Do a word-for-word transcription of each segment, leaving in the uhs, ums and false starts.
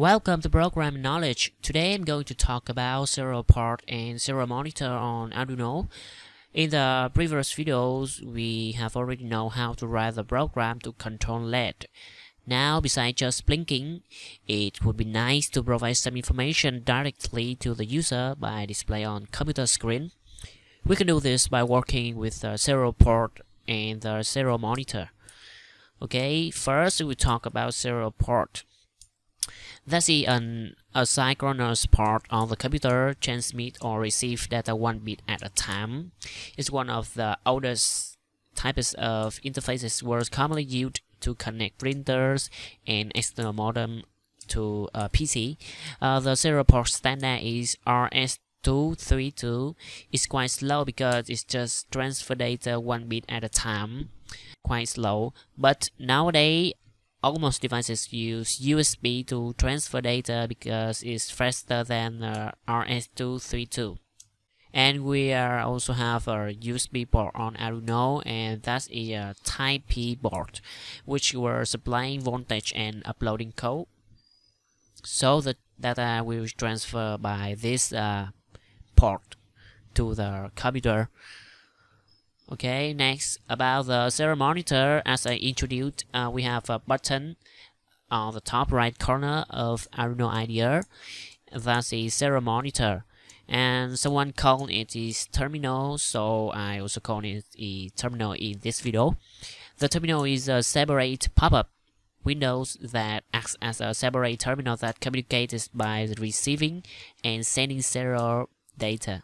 Welcome to Program Knowledge. Today I'm going to talk about serial port and serial monitor on Arduino. In the previous videos, we have already know how to write the program to control L E D. Now, besides just blinking, it would be nice to provide some information directly to the user by display on computer screen. We can do this by working with the serial port and the serial monitor. Okay, first we will talk about serial port. That's an asynchronous port on the computer, transmit or receive data one bit at a time. It's one of the oldest types of interfaces was commonly used to connect printers and external modem to a P C. Uh, the serial port standard is R S two thirty-two. It's quite slow because it's just transfer data one bit at a time. Quite slow, but nowadays almost devices use U S B to transfer data because it's faster than uh, R S two thirty-two. And we are also have a U S B port on Arduino, and that's a Type P port, which were supplying voltage and uploading code. So the data will transfer by this uh, port to the computer. Okay, next about the serial monitor. As I introduced, uh, we have a button on the top right corner of Arduino I D E. That's the serial monitor, and someone called it is terminal, so I also call it a terminal in this video. The terminal is a separate pop-up windows that acts as a separate terminal that communicates by receiving and sending serial data.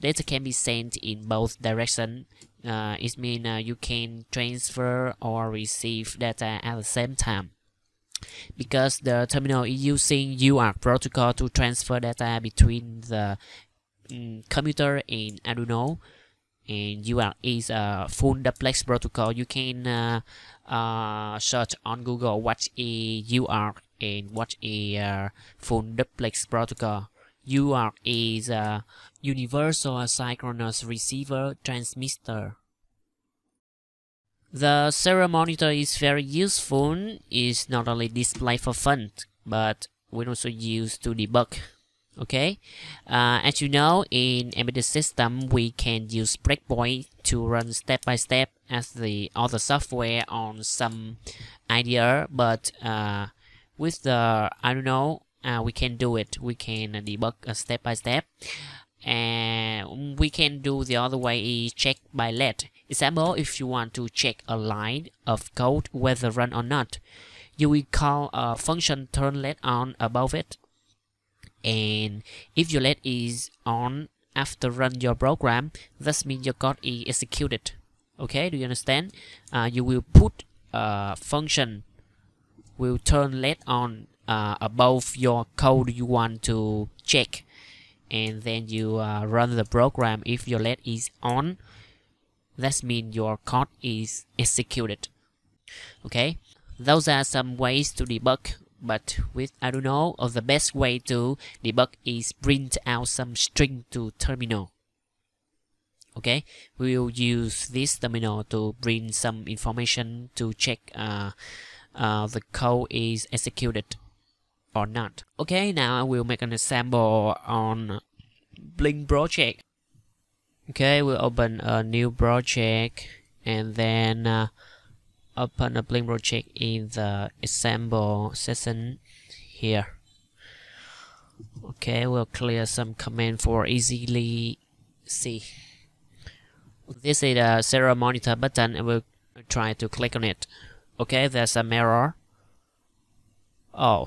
Data can be sent in both directions. Uh, it means uh, you can transfer or receive data at the same time. Because the terminal is using U A R T protocol to transfer data between the um, computer and Arduino, and U A R T is a full duplex protocol. You can uh, uh, search on Google what is U A R T and what is uh, full duplex protocol. U A R T is a universal asynchronous receiver transmitter. The serial monitor is very useful. It's not only displayed for fun, but we also use to debug. Okay, uh, as you know, in embedded system we can use breakpoint to run step by step as the other software on some I D E, but uh, with the Arduino, Uh, we can do it. We can uh, debug uh, step by step, and we can do the other way is check by L E D. Example, if you want to check a line of code whether run or not, you will call a function turn L E D on above it, and if your L E D is on after run your program, that means your code is executed. Okay, do you understand? Uh, you will put a function will turn L E D on Uh, above your code you want to check, and then you uh, run the program. If your L E D is on, that means your code is executed. Okay, those are some ways to debug, but with Arduino, or the best way to debug is print out some string to terminal. Okay, we will use this terminal to bring some information to check uh, uh, the code is executed or not. Okay, now I will make an example on Blink project. Okay, we'll open a new project and then uh, open a Blink project in the example section here. Okay, we'll clear some command for easily see. This is a serial monitor button, and we'll try to click on it. Okay, there's an error. Oh.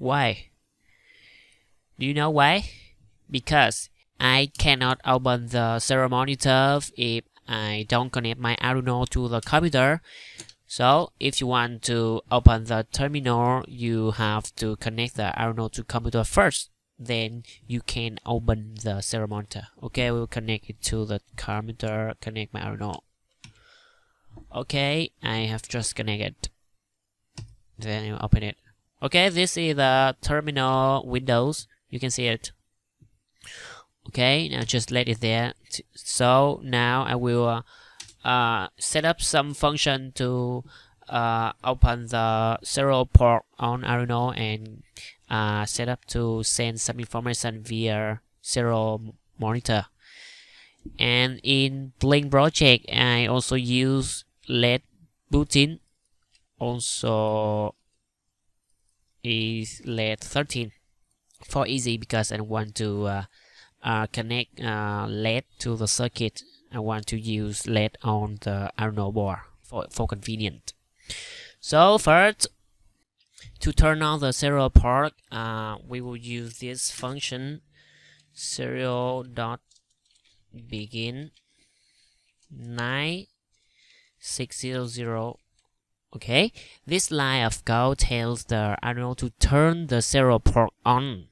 Why? Do you know why? Because I cannot open the serial monitor if I don't connect my Arduino to the computer. So if you want to open the terminal, you have to connect the Arduino to computer first, then you can open the serial monitor. Okay, we'll connect it to the computer, connect my Arduino. Okay, I have just connected. Then you open it. Okay, this is the terminal windows. You can see it. Okay, now just let it there. So now I will uh, uh, set up some function to uh, open the serial port on Arduino, and uh, set up to send some information via Serial Monitor. And in Blink project, I also use L E D built-in, also is L E D thirteen for easy, because I want to uh, uh, connect uh, L E D to the circuit. I want to use L E D on the Arduino board for, for convenient. So first, to turn on the serial port, uh, we will use this function serial.begin nine six zero zero. Okay, this line of code tells the Arduino to turn the serial port on.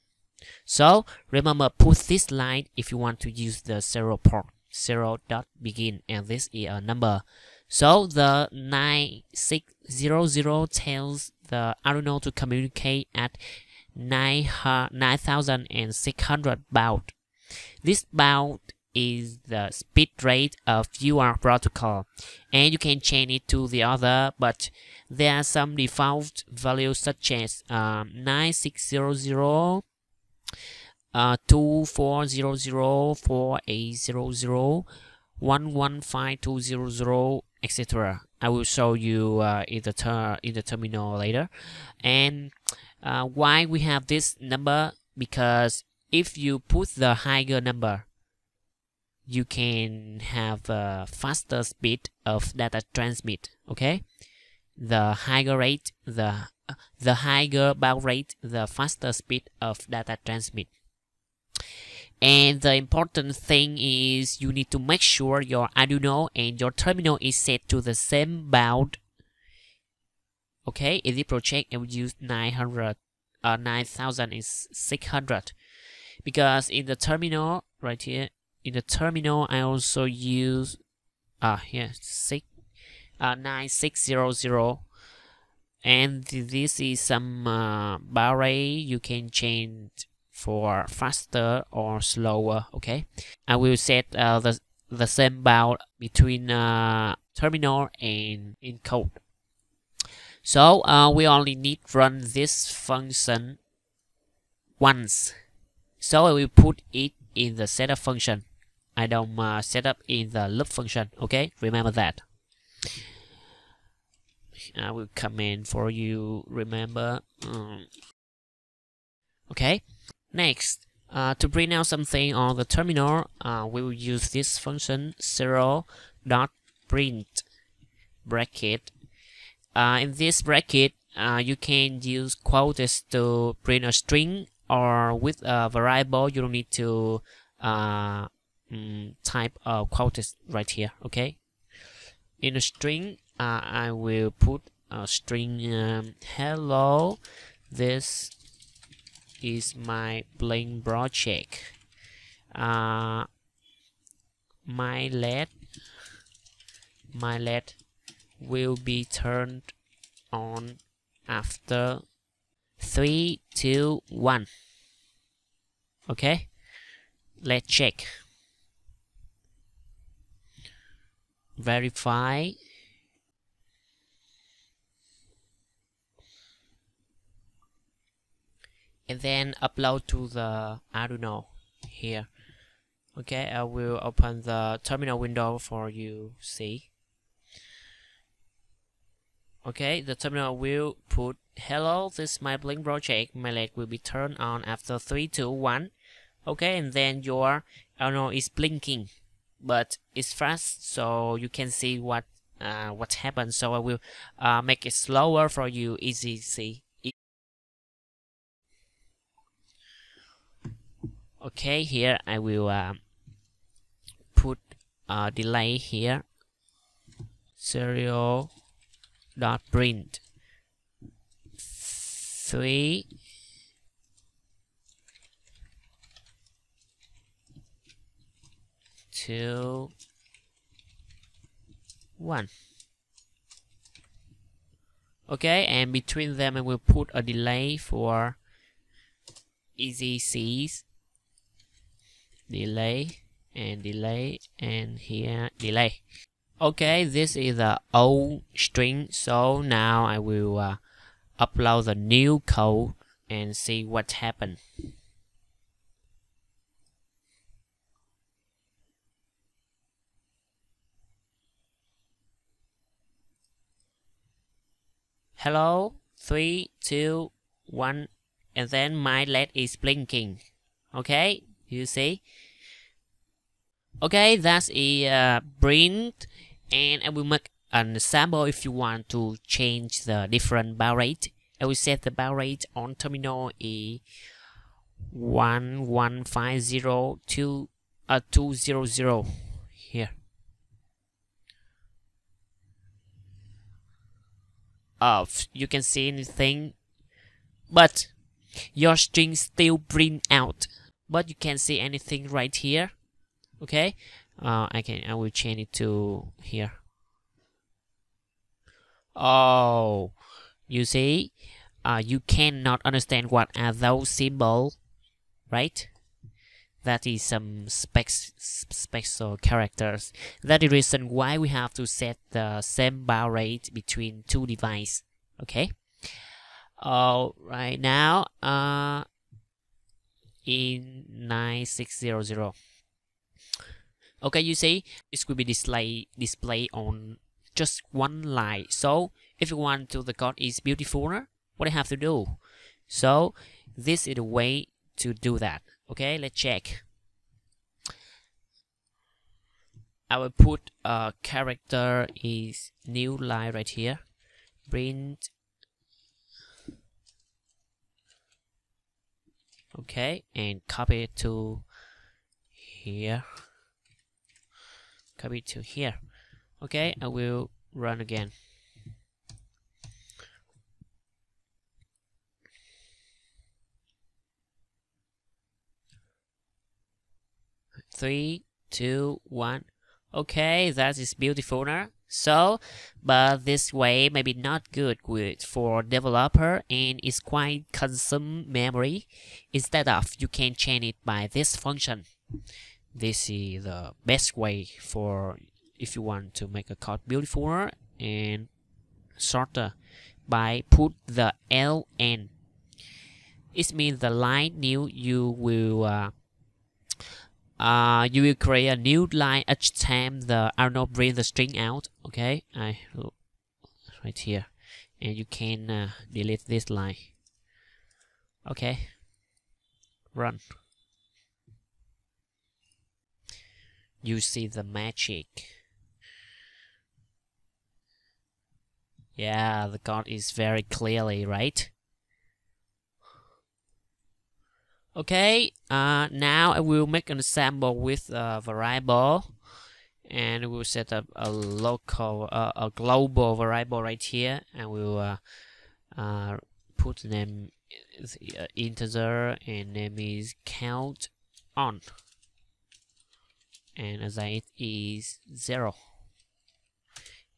So remember, put this line if you want to use the serial port, serial.begin, and this is a number. So the nine six zero zero tells the Arduino to communicate at nine thousand six hundred baud. This baud is the speed rate of U A R T protocol, and you can change it to the other, but there are some default values such as um, nine six zero zero, uh, two four zero zero, four eight zero zero, one one five two zero zero, et cetera. I will show you uh, in the ter in the terminal later. And uh, why we have this number? Because if you put the higher number, you can have a faster speed of data transmit. Okay, the higher rate, the uh, the higher baud rate, the faster speed of data transmit. And the important thing is you need to make sure your Arduino and your terminal is set to the same baud. Okay, in this project I will use nine thousand six hundred, because in the terminal right here, in the terminal I also use uh here six uh nine six zero zero, and this is some uh, baud rate you can change for faster or slower. Okay, I will set uh, the the same baud between uh, terminal and in code. So uh, we only need run this function once. So I will put it in the setup function. I don't uh, set up in the loop function. Okay, remember that. I will comment for you. Remember. Um, okay. Next, uh, to print out something on the terminal, uh, we will use this function serial.print bracket. Uh, in this bracket, uh, you can use quotes to print a string, or with a variable you don't need to uh, mm, type a quotes right here. Okay. In a string, uh, I will put a string um, hello. This is my Blink project. Uh, my L E D, my L E D will be turned on after three, two, one. Okay, let's check. Verify. And then upload to the Arduino here. Okay, I will open the terminal window for you see. Okay, the terminal will put hello, this is my Blink project, my L E D will be turned on after three, two, one. Okay, and then your Arduino is blinking, but it's fast, so you can see what uh, what happened. So I will uh, make it slower for you easy see. Okay, here I will uh, put a uh, delay here. Serial dot print three two one. Okay, and between them I will put a delay for easy sees. Delay and delay, and here delay. Okay, this is the old string, so now I will uh, upload the new code and see what happened. Hello, three, two, one, and then my L E D is blinking. Okay, you see. Okay, that's a uh, print, and I will make an sample if you want to change the different baud rate. I will set the baud rate on terminal is one one five zero two uh two zero zero here. Uh, you can see anything, but your string still print out. But you can see anything right here. Okay, uh, I can I will change it to here. Oh, you see, uh, you cannot understand what are those symbols, right? That is some spec special characters. That is the reason why we have to set the same baud rate between two devices. Okay. All right, now uh, in nine six zero zero. Okay, you see, it will be display display on just one line. So if you want to the code is beautiful, what I have to do. So this is the way to do that. Okay, let's check. I will put a uh, character is new line right here. Print. Okay, and copy it to here. Copy to here. Okay, I will run again. Three, two, one. Okay, that is beautiful now. So, but this way maybe not good with for developer, and it's quite consume memory. Instead of you can change it by this function. This is the best way for if you want to make a code beautiful and shorter by put the L N. It means the line new you will uh, uh you will create a new line each time the Arduino bring the string out. Okay, I right here, and you can uh, delete this line. Okay, run. You see the magic. Yeah, the code is very clearly right. Okay, uh, now I will make an example with a variable, and we will set up a local, uh, a global variable right here, and we will uh, uh, put name is, uh, integer, and name is count on. And assign it is zero.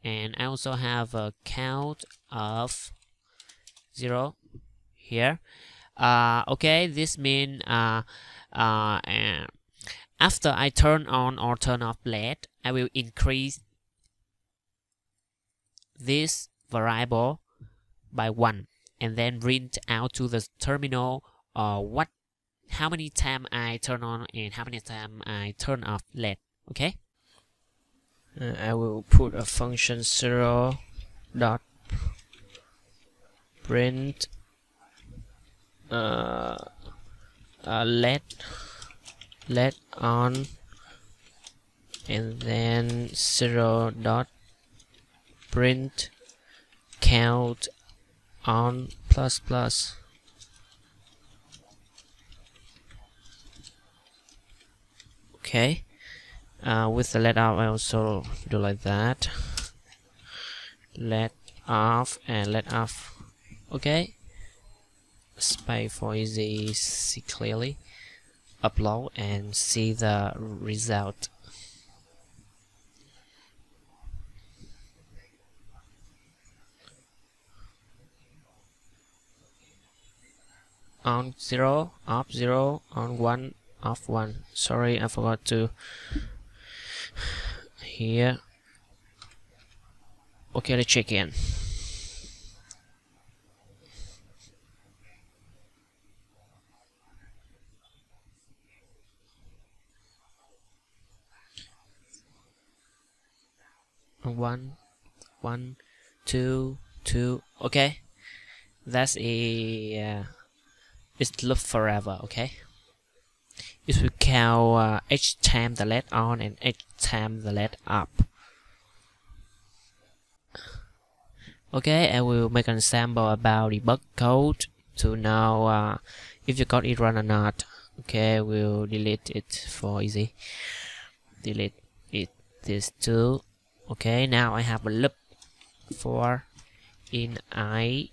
And I also have a count of zero here. Uh, okay, this means uh, uh, uh, after I turn on or turn off L E D, I will increase this variable by one, and then print out to the terminal uh, what how many time I turn on and how many time I turn off L E D. Okay, uh, I will put a function zero dot print uh, uh L E D L E D on, and then zero dot print count on plus plus. Okay, uh, with the L E D off I also do like that. L E D off and L E D off. Okay, space for easy see clearly. Upload and see the result. On zero, off zero, on one. Off one. Sorry, I forgot to here. Okay, let's check in. one, one, two, two. Okay, that's a uh, it's loop forever. Okay, it will count uh, each time the L E D on and each time the L E D up. Okay, I will make an example about the bug code to know uh, if you got it wrong or not. Okay, we'll delete it for easy. Delete it this too. Okay, now I have a loop for in I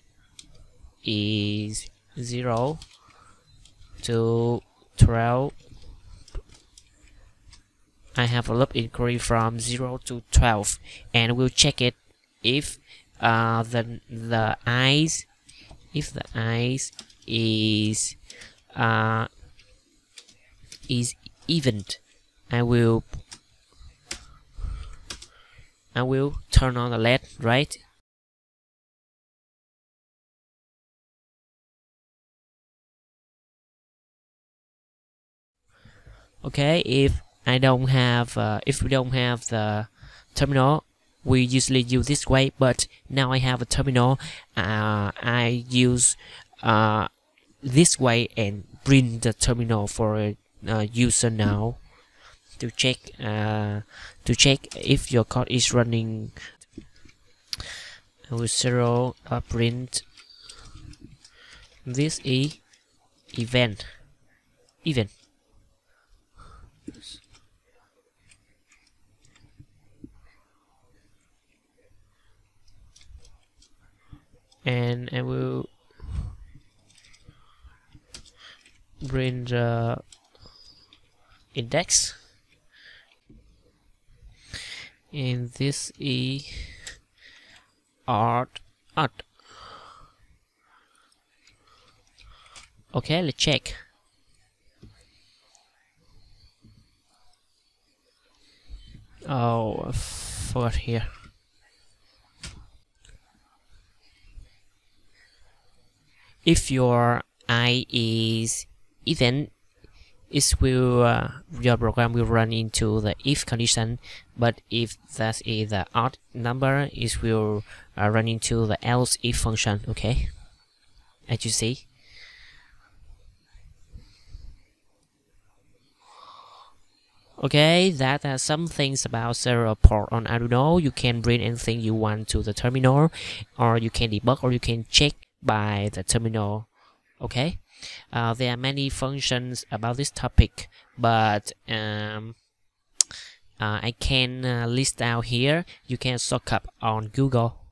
is zero to twelve. I have a loop inquiry from zero to twelve, and we'll check it if uh, the the i's if the i's is uh, is even. I will I will turn on the L E D, right? Okay, if I don't have uh, if we don't have the terminal, we usually use this way, but now I have a terminal. uh, I use uh, this way and print the terminal for a uh, user now to check uh, to check if your code is running. I will serial uh, print this e event event and I will print the index in this e art art. Okay, let's check. Oh, I forgot here. If your I is even, it will uh, your program will run into the if condition. But if that is the odd number, it will uh, run into the else if function. Okay, as you see. Okay, that are some things about serial port on Arduino. You can bring anything you want to the terminal, or you can debug, or you can check by the terminal. Okay, uh, there are many functions about this topic, but um, uh, I can uh, list out here. You can search up on Google.